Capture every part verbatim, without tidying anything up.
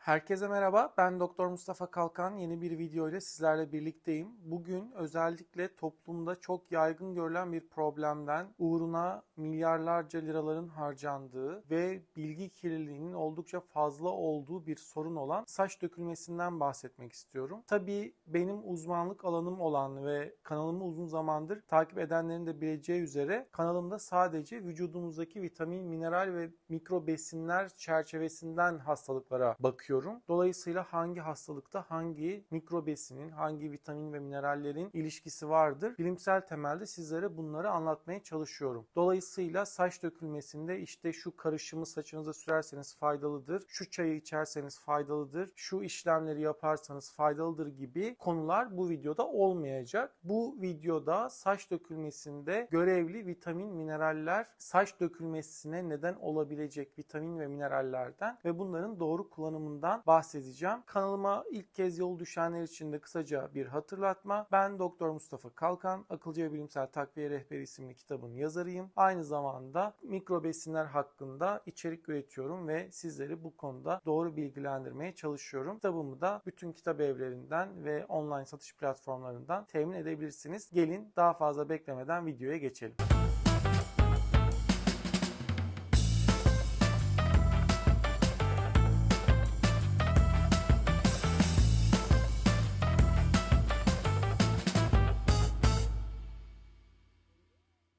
Herkese merhaba, ben Doktor Mustafa Kalkan. Yeni bir video ile sizlerle birlikteyim. Bugün özellikle toplumda çok yaygın görülen bir problemden, uğruna milyarlarca liraların harcandığı ve bilgi kirliliğinin oldukça fazla olduğu bir sorun olan saç dökülmesinden bahsetmek istiyorum. Tabii benim uzmanlık alanım olan ve kanalımı uzun zamandır takip edenlerin de bileceği üzere kanalımda sadece vücudumuzdaki vitamin, mineral ve mikro besinler çerçevesinden hastalıklara bakıyorum. Dolayısıyla hangi hastalıkta hangi mikrobesinin, hangi vitamin ve minerallerin ilişkisi vardır? Bilimsel temelde sizlere bunları anlatmaya çalışıyorum. Dolayısıyla saç dökülmesinde işte şu karışımı saçınıza sürerseniz faydalıdır, şu çayı içerseniz faydalıdır, şu işlemleri yaparsanız faydalıdır gibi konular bu videoda olmayacak. Bu videoda saç dökülmesinde görevli vitamin, mineraller, saç dökülmesine neden olabilecek vitamin ve minerallerden ve bunların doğru kullanımından bahsedeceğim. Kanalıma ilk kez yol düşenler için de kısaca bir hatırlatma. Ben Doktor Mustafa Kalkan, Akılcı ve Bilimsel Takviye Rehberi isimli kitabın yazarıyım. Aynı zamanda mikrobesinler hakkında içerik üretiyorum ve sizleri bu konuda doğru bilgilendirmeye çalışıyorum. Kitabımı da bütün kitap evlerinden ve online satış platformlarından temin edebilirsiniz. Gelin daha fazla beklemeden videoya geçelim.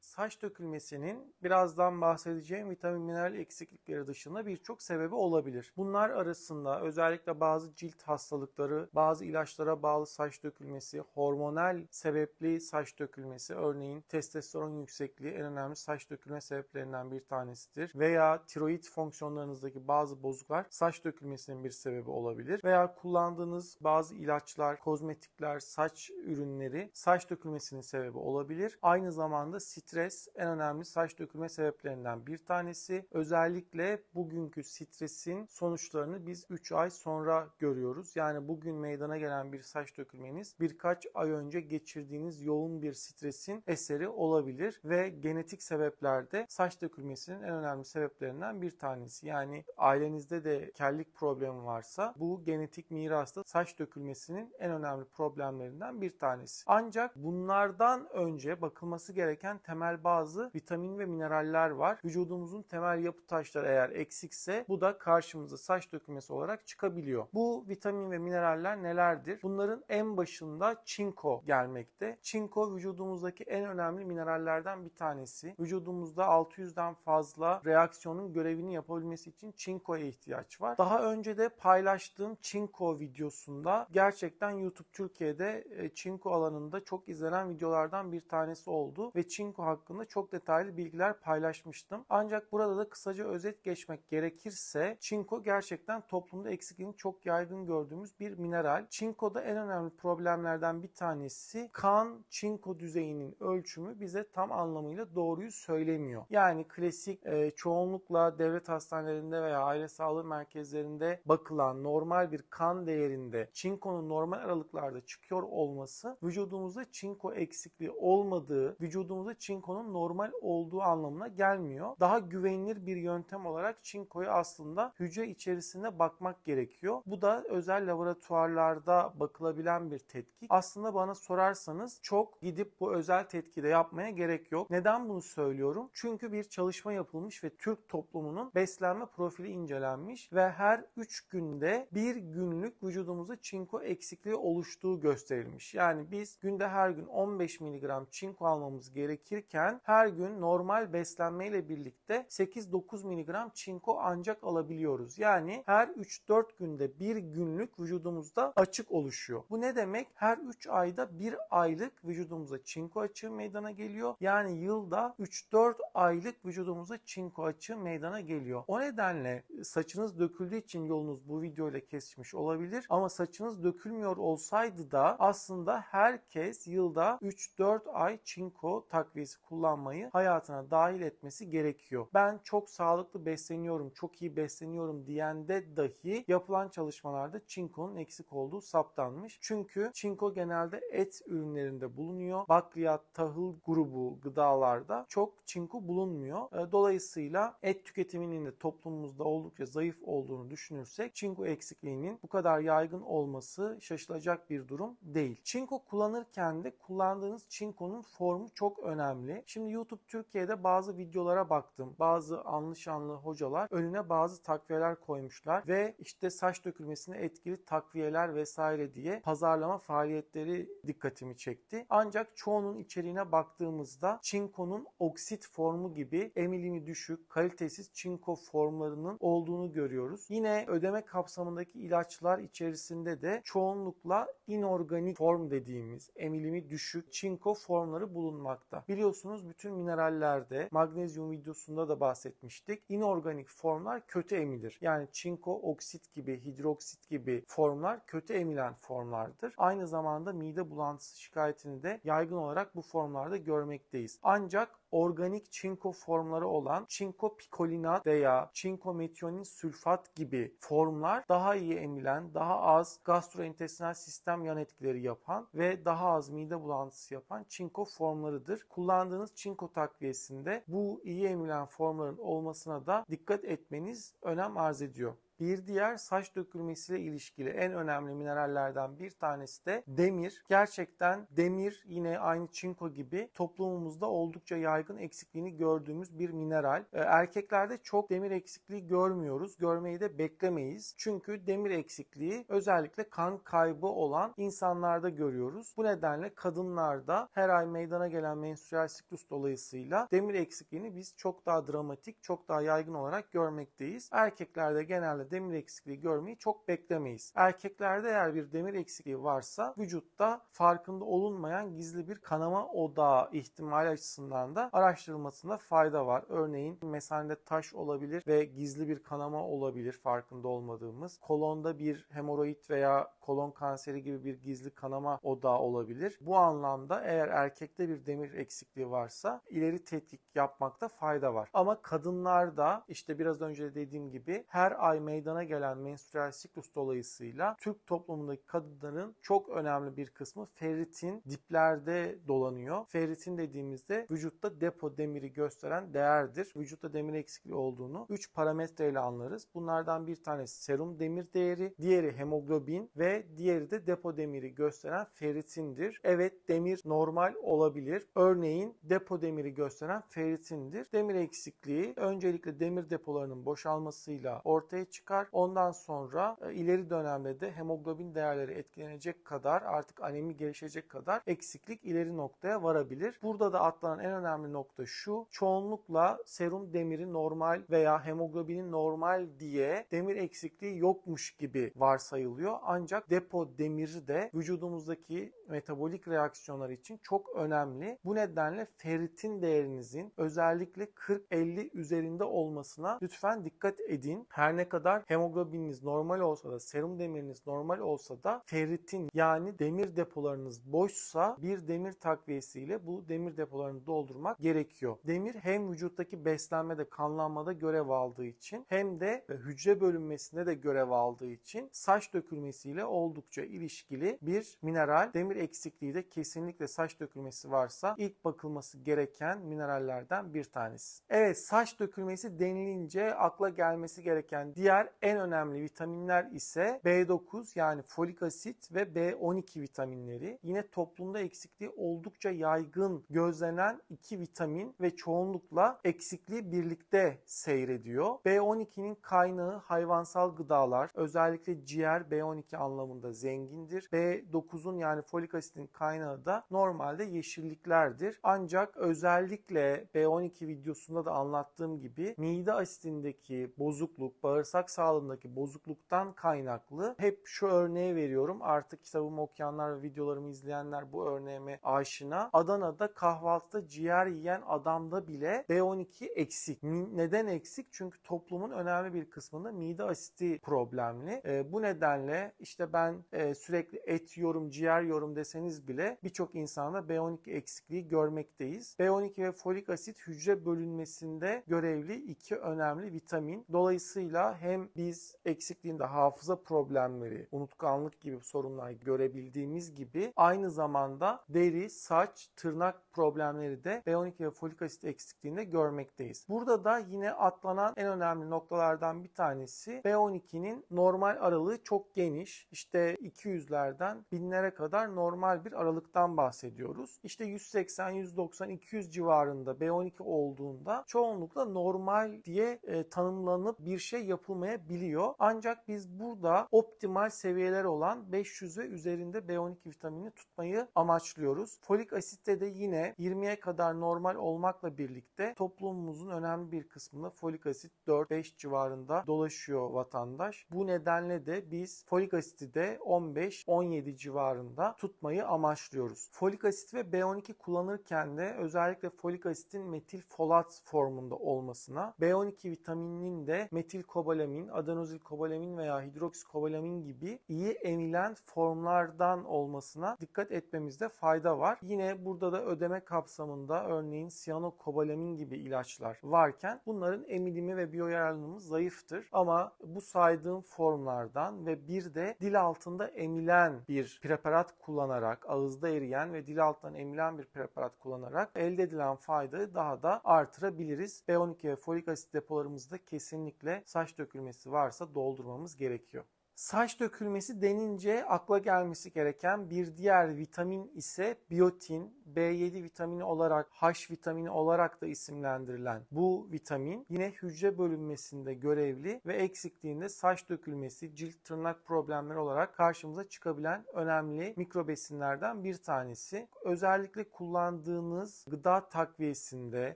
Saç dökülmesinin birazdan bahsedeceğim vitamin mineral eksiklikleri dışında birçok sebebi olabilir. Bunlar arasında özellikle bazı cilt hastalıkları, bazı ilaçlara bağlı saç dökülmesi, hormonal sebepli saç dökülmesi, örneğin testosteron yüksekliği en önemli saç dökülme sebeplerinden bir tanesidir. Veya tiroid fonksiyonlarınızdaki bazı bozuklar saç dökülmesinin bir sebebi olabilir. Veya kullandığınız bazı ilaçlar, kozmetikler, saç ürünleri saç dökülmesinin sebebi olabilir. Aynı zamanda stres en önemli saç dökülme sebeplerinden bir tanesi. Özellikle bugünkü stresin sonuçlarını biz üç ay sonra görüyoruz. Yani bugün meydana gelen bir saç dökülmeniz birkaç ay önce geçirdiğiniz yoğun bir stresin eseri olabilir ve genetik sebeplerde saç dökülmesinin en önemli sebeplerinden bir tanesi. Yani ailenizde de kellik problemi varsa bu genetik mirasta saç dökülmesinin en önemli problemlerinden bir tanesi. Ancak bunlardan önce bakılması gereken temel bazı vitamin ve mineraller var. Vücudumuzun temel yapı taşları eğer eksikse bu da karşımıza saç dökülmesi olarak çıkabiliyor. Bu vitamin ve mineraller nelerdir? Bunların en başında çinko gelmekte. Çinko vücudumuzdaki en önemli minerallerden bir tanesi. Vücudumuzda altı yüzden fazla reaksiyonun görevini yapabilmesi için çinkoya ihtiyaç var. Daha önce de paylaştığım çinko videosunda gerçekten YouTube Türkiye'de çinko alanında çok izlenen videolardan bir tanesi oldu ve çinko hakkında çok detaylı bilgiler paylaşmıştım. Ancak burada da kısaca özet geçmek gerekirse çinko gerçekten toplumda eksikliğini çok yaygın gördüğümüz bir mineral. Çinkoda en önemli problemlerden bir tanesi kan çinko düzeyinin ölçümü bize tam anlamıyla doğruyu söylemiyor. Yani klasik e, çoğunlukla devlet hastanelerinde veya aile sağlığı merkezlerinde bakılan normal bir kan değerinde çinkonun normal aralıklarda çıkıyor olması vücudumuzda çinko eksikliği olmadığı, vücudumuzda çinko çinkonun normal olduğu anlamına gelmiyor. Daha güvenilir bir yöntem olarak çinkoyu aslında hücre içerisinde bakmak gerekiyor. Bu da özel laboratuvarlarda bakılabilen bir tetkik. Aslında bana sorarsanız çok gidip bu özel tetkiki de yapmaya gerek yok. Neden bunu söylüyorum? Çünkü bir çalışma yapılmış ve Türk toplumunun beslenme profili incelenmiş ve her üç günde bir günlük vücudumuzda çinko eksikliği oluştuğu gösterilmiş. Yani biz günde her gün on beş miligram çinko almamız gerekir. Her gün normal beslenmeyle birlikte sekiz dokuz miligram çinko ancak alabiliyoruz. Yani her üç dört günde bir günlük vücudumuzda açık oluşuyor. Bu ne demek? Her üç ayda bir aylık vücudumuzda çinko açığı meydana geliyor. Yani yılda üç dört aylık vücudumuzda çinko açığı meydana geliyor. O nedenle saçınız döküldüğü için yolunuz bu videoyla kesişmiş olabilir. Ama saçınız dökülmüyor olsaydı da aslında herkes yılda üç dört ay çinko takviyesi kullanmayı hayatına dahil etmesi gerekiyor. Ben çok sağlıklı besleniyorum, çok iyi besleniyorum diyende dahi yapılan çalışmalarda çinkonun eksik olduğu saptanmış. Çünkü çinko genelde et ürünlerinde bulunuyor. Bakliyat, tahıl grubu gıdalarda çok çinko bulunmuyor. Dolayısıyla et tüketiminin de toplumumuzda oldukça zayıf olduğunu düşünürsek çinko eksikliğinin bu kadar yaygın olması şaşılacak bir durum değil. Çinko kullanırken de kullandığınız çinkonun formu çok önemli. Şimdi YouTube Türkiye'de bazı videolara baktım. Bazı anlı şanlı hocalar önüne bazı takviyeler koymuşlar ve işte saç dökülmesine etkili takviyeler vesaire diye pazarlama faaliyetleri dikkatimi çekti. Ancak çoğunun içeriğine baktığımızda çinkonun oksit formu gibi emilimi düşük, kalitesiz çinko formlarının olduğunu görüyoruz. Yine ödeme kapsamındaki ilaçlar içerisinde de çoğunlukla inorganik form dediğimiz emilimi düşük çinko formları bulunmakta. Biliyorsunuz bütün minerallerde, magnezyum videosunda da bahsetmiştik. İnorganik formlar kötü emilir. Yani çinko oksit gibi, hidroksit gibi formlar kötü emilen formlardır. Aynı zamanda mide bulantısı şikayetini de yaygın olarak bu formlarda görmekteyiz. Ancak organik çinko formları olan çinko pikolinat veya çinko metionin sülfat gibi formlar daha iyi emilen, daha az gastrointestinal sistem yan etkileri yapan ve daha az mide bulantısı yapan çinko formlarıdır. Kullandığınız çinko takviyesinde bu iyi emilen formların olmasına da dikkat etmeniz önem arz ediyor. Bir diğer saç dökülmesiyle ilişkili en önemli minerallerden bir tanesi de demir. Gerçekten demir yine aynı çinko gibi toplumumuzda oldukça yaygın eksikliğini gördüğümüz bir mineral. Erkeklerde çok demir eksikliği görmüyoruz. Görmeyi de beklemeyiz. Çünkü demir eksikliği özellikle kan kaybı olan insanlarda görüyoruz. Bu nedenle kadınlarda her ay meydana gelen menstrual siklus dolayısıyla demir eksikliğini biz çok daha dramatik, çok daha yaygın olarak görmekteyiz. Erkeklerde genelde demir eksikliği görmeyi çok beklemeyiz. Erkeklerde eğer bir demir eksikliği varsa vücutta farkında olunmayan gizli bir kanama odağı ihtimali açısından da araştırılmasında fayda var. Örneğin mesanede taş olabilir ve gizli bir kanama olabilir farkında olmadığımız. Kolonda bir hemoroid veya kolon kanseri gibi bir gizli kanama odağı olabilir. Bu anlamda eğer erkekte bir demir eksikliği varsa ileri tetkik yapmakta fayda var. Ama kadınlarda işte biraz önce de dediğim gibi her ay meydana gelen menstrual siklus dolayısıyla Türk toplumundaki kadınların çok önemli bir kısmı ferritin diplerde dolanıyor. Ferritin dediğimizde vücutta depo demiri gösteren değerdir. Vücutta demir eksikliği olduğunu üç parametreyle anlarız. Bunlardan bir tanesi serum demir değeri, diğeri hemoglobin ve diğeri de depo demiri gösteren ferritindir. Evet, demir normal olabilir. Örneğin depo demiri gösteren ferritindir. Demir eksikliği öncelikle demir depolarının boşalmasıyla ortaya çıkar. Ondan sonra e, ileri dönemde de hemoglobin değerleri etkilenecek kadar, artık anemi gelişecek kadar eksiklik ileri noktaya varabilir. Burada da atlanan en önemli nokta şu: çoğunlukla serum demiri normal veya hemoglobinin normal diye demir eksikliği yokmuş gibi varsayılıyor. Ancak depo demiri de vücudumuzdaki metabolik reaksiyonlar için çok önemli. Bu nedenle ferritin değerinizin özellikle kırk elli üzerinde olmasına lütfen dikkat edin. Her ne kadar hemoglobininiz normal olsa da, serum demiriniz normal olsa da, ferritin yani demir depolarınız boşsa bir demir takviyesiyle bu demir depolarını doldurmak gerekiyor. Demir hem vücuttaki beslenmede, kanlanmada görev aldığı için hem de hücre bölünmesinde de görev aldığı için saç dökülmesiyle oldukça ilişkili bir mineral. Demir eksikliği de kesinlikle saç dökülmesi varsa ilk bakılması gereken minerallerden bir tanesi. Evet, saç dökülmesi denilince akla gelmesi gereken diğer en önemli vitaminler ise B dokuz yani folik asit ve B on iki vitaminleri. Yine toplumda eksikliği oldukça yaygın gözlenen iki vitamin ve çoğunlukla eksikliği birlikte seyrediyor. B on ikinin kaynağı hayvansal gıdalar. Özellikle ciğer B on iki anlamında zengindir. B dokuzun yani folik asitin kaynağı da normalde yeşilliklerdir. Ancak özellikle B on iki videosunda da anlattığım gibi mide asitindeki bozukluk, bağırsak bağırsak sağlığındaki bozukluktan kaynaklı. Hep şu örneği veriyorum. Artık kitabımı okuyanlar ve videolarımı izleyenler bu örneğime aşina. Adana'da kahvaltıda ciğer yiyen adamda bile B on iki eksik. Neden eksik? Çünkü toplumun önemli bir kısmında mide asidi problemli. E, bu nedenle işte ben e, sürekli et yiyorum, ciğer yiyorum deseniz bile birçok insanda B on iki eksikliği görmekteyiz. B on iki ve folik asit hücre bölünmesinde görevli iki önemli vitamin. Dolayısıyla hem biz eksikliğinde hafıza problemleri, unutkanlık gibi sorunlar görebildiğimiz gibi aynı zamanda deri, saç, tırnak problemleri de B on iki ve folik asit eksikliğinde görmekteyiz. Burada da yine atlanan en önemli noktalardan bir tanesi B on ikinin normal aralığı çok geniş. İşte iki yüzlerden binlere kadar normal bir aralıktan bahsediyoruz. İşte yüz seksen, yüz doksan, iki yüz civarında B on iki olduğunda çoğunlukla normal diye e, tanımlanıp bir şey yapılmayabiliyor. Ancak biz burada optimal seviyeler olan beş yüze üzerinde B on iki vitamini tutmayı amaçlıyoruz. Folik asitte de yine yirmiye kadar normal olmakla birlikte toplumumuzun önemli bir kısmında folik asit dört beş civarında dolaşıyor vatandaş. Bu nedenle de biz folik asiti de on beş on yedi civarında tutmayı amaçlıyoruz. Folik asit ve B on iki kullanırken de özellikle folik asitin metil folat formunda olmasına, B on iki vitamininin de metil kobalamin, adenozil kobalamin veya hidroksikobalamin gibi iyi emilen formlardan olmasına dikkat etmemizde fayda var. Yine burada da ödeme kapsamında örneğin siyanokobalamin gibi ilaçlar varken bunların emilimi ve biyoyararlılığımız zayıftır. Ama bu saydığım formlardan ve bir de dil altında emilen bir preparat kullanarak, ağızda eriyen ve dil altından emilen bir preparat kullanarak elde edilen faydayı daha da artırabiliriz. B on iki ve folik asit depolarımızda kesinlikle saç dökülmesi varsa doldurmamız gerekiyor. Saç dökülmesi denince akla gelmesi gereken bir diğer vitamin ise biotin. B yedi vitamini olarak, H vitamini olarak da isimlendirilen bu vitamin yine hücre bölünmesinde görevli ve eksikliğinde saç dökülmesi, cilt tırnak problemleri olarak karşımıza çıkabilen önemli mikrobesinlerden bir tanesi. Özellikle kullandığınız gıda takviyesinde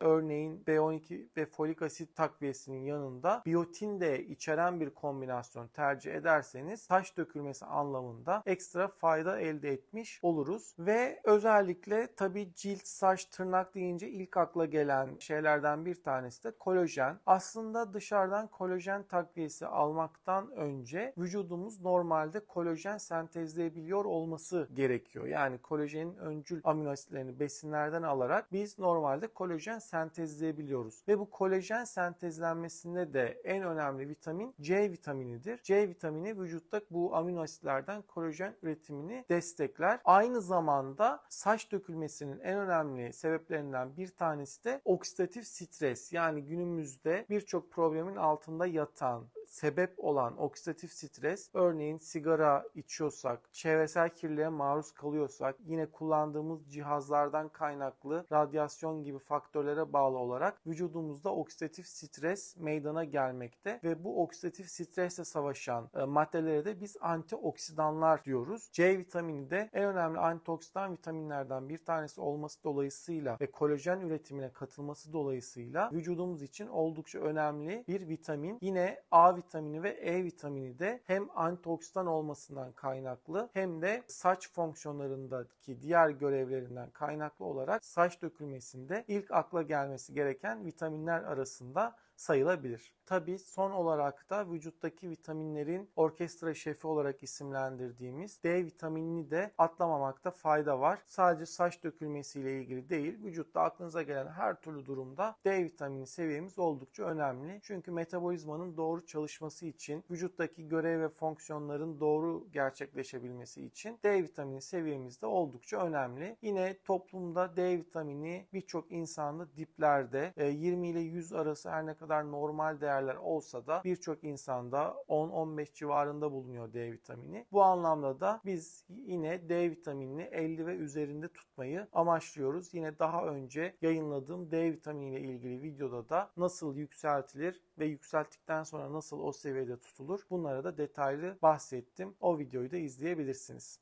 örneğin B on iki ve folik asit takviyesinin yanında biotin de içeren bir kombinasyon tercih ederseniz saç dökülmesi anlamında ekstra fayda elde etmiş oluruz. Ve özellikle tabi cilt, saç, tırnak deyince ilk akla gelen şeylerden bir tanesi de kolajen. Aslında dışarıdan kolajen takviyesi almaktan önce vücudumuz normalde kolajen sentezleyebiliyor olması gerekiyor. Yani kolajenin öncül amino asitlerini besinlerden alarak biz normalde kolajen sentezleyebiliyoruz. Ve bu kolajen sentezlenmesinde de en önemli vitamin C vitaminidir. C vitamini vücutta bu amino asitlerden kolajen üretimini destekler. Aynı zamanda saç dökülmesinin en önemli sebeplerinden bir tanesi de oksidatif stres. Yani günümüzde birçok problemin altında yatan sebep olan oksidatif stres, örneğin sigara içiyorsak, çevresel kirliliğe maruz kalıyorsak, yine kullandığımız cihazlardan kaynaklı radyasyon gibi faktörlere bağlı olarak vücudumuzda oksidatif stres meydana gelmekte ve bu oksidatif stresle savaşan e, maddelere de biz antioksidanlar diyoruz. C vitamini de en önemli antioksidan vitaminlerden bir tanesi olması dolayısıyla ve kolajen üretimine katılması dolayısıyla vücudumuz için oldukça önemli bir vitamin. Yine A vitamini ve E vitamini de hem antioksidan olmasından kaynaklı hem de saç fonksiyonlarındaki diğer görevlerinden kaynaklı olarak saç dökülmesinde ilk akla gelmesi gereken vitaminler arasında sayılabilir. Tabii son olarak da vücuttaki vitaminlerin orkestra şefi olarak isimlendirdiğimiz D vitaminini de atlamamakta fayda var. Sadece saç dökülmesiyle ilgili değil, vücutta aklınıza gelen her türlü durumda D vitamini seviyemiz oldukça önemli. Çünkü metabolizmanın doğru çalışması için, vücuttaki görev ve fonksiyonların doğru gerçekleşebilmesi için D vitamini seviyemiz de oldukça önemli. Yine toplumda D vitamini birçok insanda diplerde yirmi ile yüz arası her ne kadar normal değerler olsa da birçok insanda on on beş civarında bulunuyor D vitamini. Bu anlamda da biz yine D vitaminini elli ve üzerinde tutmayı amaçlıyoruz. Yine daha önce yayınladığım D vitamini ile ilgili videoda da nasıl yükseltilir ve yükselttikten sonra nasıl o seviyede tutulur, bunlara da detaylı bahsettim. O videoyu da izleyebilirsiniz.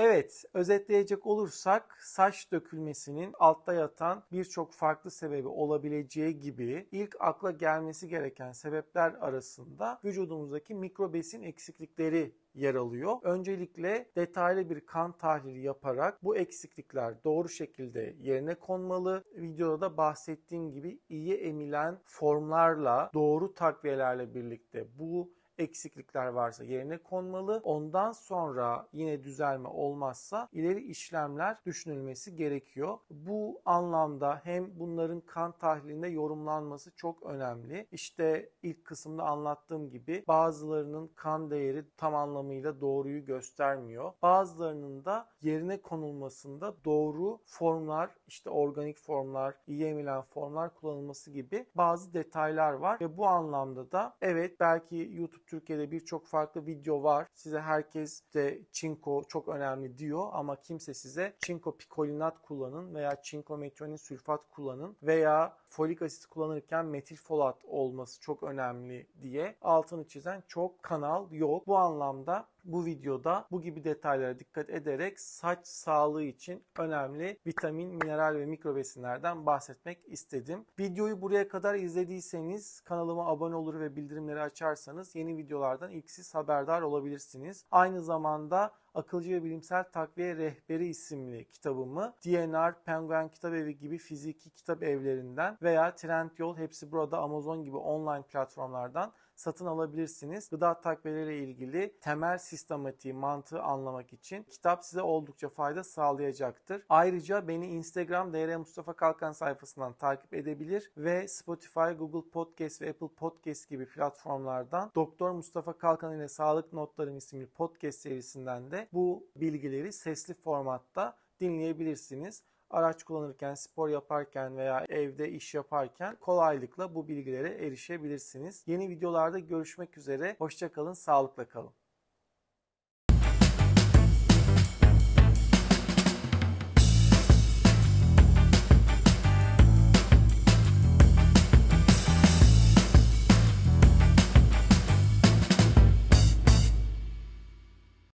Evet, özetleyecek olursak saç dökülmesinin altta yatan birçok farklı sebebi olabileceği gibi ilk akla gelmesi gereken sebepler arasında vücudumuzdaki mikrobesin eksiklikleri yer alıyor. Öncelikle detaylı bir kan tahlili yaparak bu eksiklikler doğru şekilde yerine konmalı. Videoda da bahsettiğim gibi iyi emilen formlarla, doğru takviyelerle birlikte bu eksiklikler varsa yerine konmalı. Ondan sonra yine düzelme olmazsa ileri işlemler düşünülmesi gerekiyor. Bu anlamda hem bunların kan tahlilinde yorumlanması çok önemli. İşte ilk kısımda anlattığım gibi bazılarının kan değeri tam anlamıyla doğruyu göstermiyor. Bazılarının da yerine konulmasında doğru formlar, işte organik formlar, iyi emilen formlar kullanılması gibi bazı detaylar var ve bu anlamda da evet, belki YouTube Türkiye'de birçok farklı video var. Size herkes de çinko çok önemli diyor ama kimse size çinko pikolinat kullanın veya çinko metionin sülfat kullanın veya folik asit kullanırken metilfolat olması çok önemli diye altını çizen çok kanal yok. Bu anlamda bu videoda bu gibi detaylara dikkat ederek saç sağlığı için önemli vitamin, mineral ve mikrobesinlerden bahsetmek istedim. Videoyu buraya kadar izlediyseniz kanalıma abone olur ve bildirimleri açarsanız yeni videolardan ilk siz haberdar olabilirsiniz. Aynı zamanda Akılcı ve Bilimsel Takviye Rehberi isimli kitabımı D N R, Penguen Kitabevi gibi fiziki kitap evlerinden veya Trendyol, hepsi burada, Amazon gibi online platformlardan satın alabilirsiniz. Gıda takviyeleriyle ilgili temel sistematiği, mantığı anlamak için kitap size oldukça fayda sağlayacaktır. Ayrıca beni Instagram doktor Mustafa Kalkan sayfasından takip edebilir ve Spotify, Google Podcast ve Apple Podcast gibi platformlardan doktor Mustafa Kalkan ile Sağlık Notları isimli podcast serisinden de bu bilgileri sesli formatta dinleyebilirsiniz. Araç kullanırken, spor yaparken veya evde iş yaparken kolaylıkla bu bilgilere erişebilirsiniz. Yeni videolarda görüşmek üzere. Hoşça kalın, sağlıkla kalın.